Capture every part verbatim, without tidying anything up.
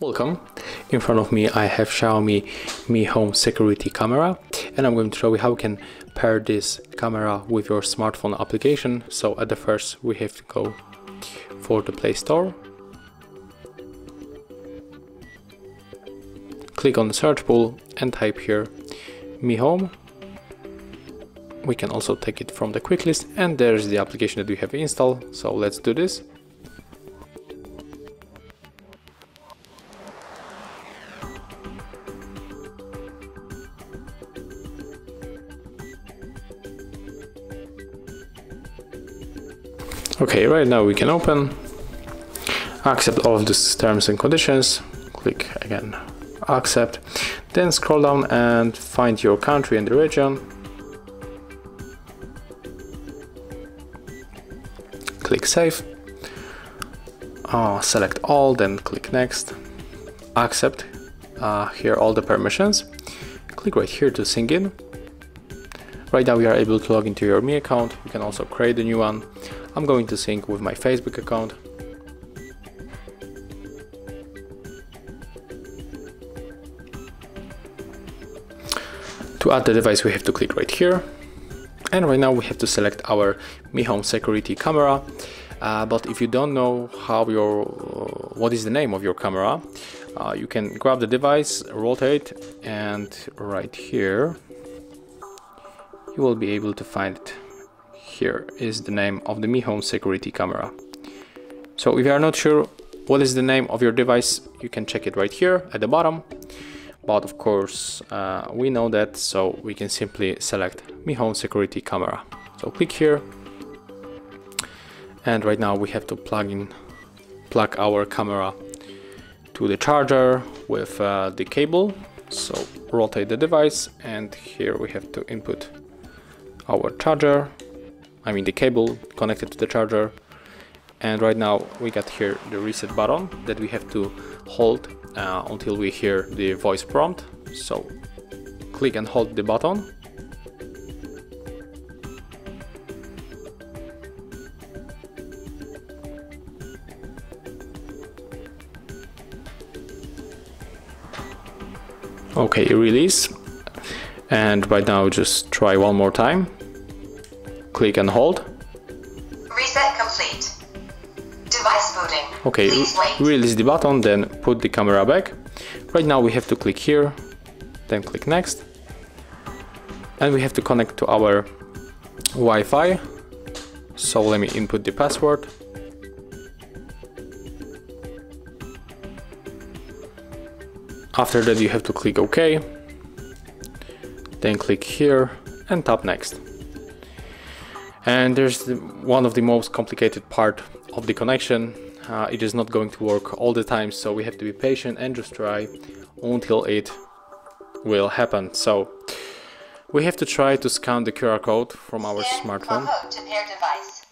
Welcome. In front of me I have Xiaomi Mi Home security camera, and I'm going to show you how you can pair this camera with your smartphone application. So at the first we have to go for the Play Store, click on the search pool and type here Mi Home. We can also take it from the quick list, and there's the application that we have installed. So let's do this. Okay, right now we can open, accept all of these terms and conditions, click again accept, then scroll down and find your country and the region. Click save, uh, select all, then click next, accept uh, here all the permissions, click right here to sync in. Right now we are able to log into your Mi account. You can also create a new one. I'm going to sync with my Facebook account. To add the device we have to click right here. And right now we have to select our Mi Home security camera, uh, but if you don't know how your uh, what is the name of your camera, uh, you can grab the device, rotate, and right here you will be able to find it. Here is the name of the Mi Home security camera. So if you are not sure what is the name of your device, you can check it right here at the bottom. But of course uh, we know that, so we can simply select Mi Home security camera. So click here, and right now we have to plug in plug our camera to the charger with uh, the cable. So rotate the device, and here we have to input our charger, I mean the cable connected to the charger. And right now we got here the reset button that we have to hold Uh, until we hear the voice prompt. So click and hold the button. Okay, release. And right now just try one more time. Click and hold. Reset complete. Device booting. Okay, release the button, then put the camera back. Right now we have to click here, then click next. And we have to connect to our Wi-Fi. So let me input the password. After that you have to click OK. Then click here and tap next. And there's the, one of the most complicated part of the connection. Uh, it is not going to work all the time, so we have to be patient and just try until it will happen. So we have to try to scan the Q R code from our scan smartphone to pair device.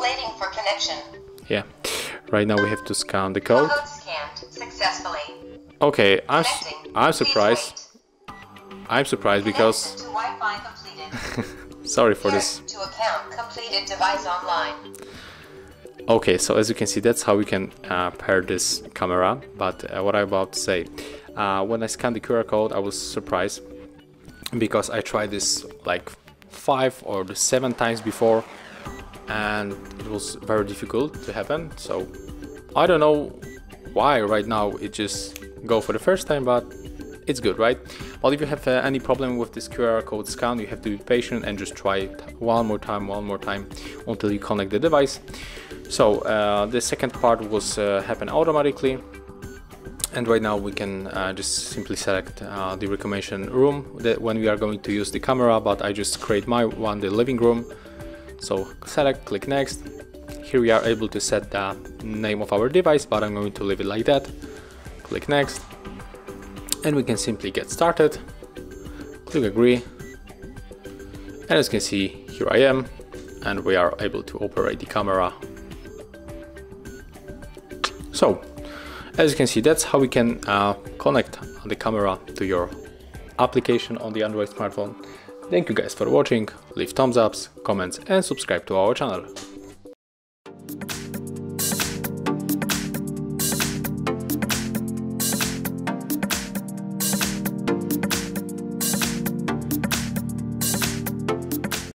Waiting for connection. Yeah, right now we have to scan the code. Code scanned successfully. Okay, I'm I'm surprised. I'm surprised because to Wi-Fi completed. Sorry for this. To account completed device online. Okay, so as you can see, that's how we can uh, pair this camera. But uh, what I'm about to say, uh, when I scanned the Q R code, I was surprised because I tried this like five or seven times before, and it was very difficult to happen. So I don't know why right now it just go for the first time, but it's good, right? But if you have uh, any problem with this Q R code scan, you have to be patient and just try it one more time, one more time until you connect the device. So uh, the second part was uh, happen automatically, and right now we can uh, just simply select uh, the recommendation room that when we are going to use the camera, but I just create my one, the living room. So select, click next. Here we are able to set the name of our device, but I'm going to leave it like that. Click next, and we can simply get started. Click agree, and as you can see, here I am, and we are able to operate the camera. So, as you can see, that's how we can uh, connect the camera to your application on the Android smartphone. Thank you guys for watching, leave thumbs ups, comments and subscribe to our channel.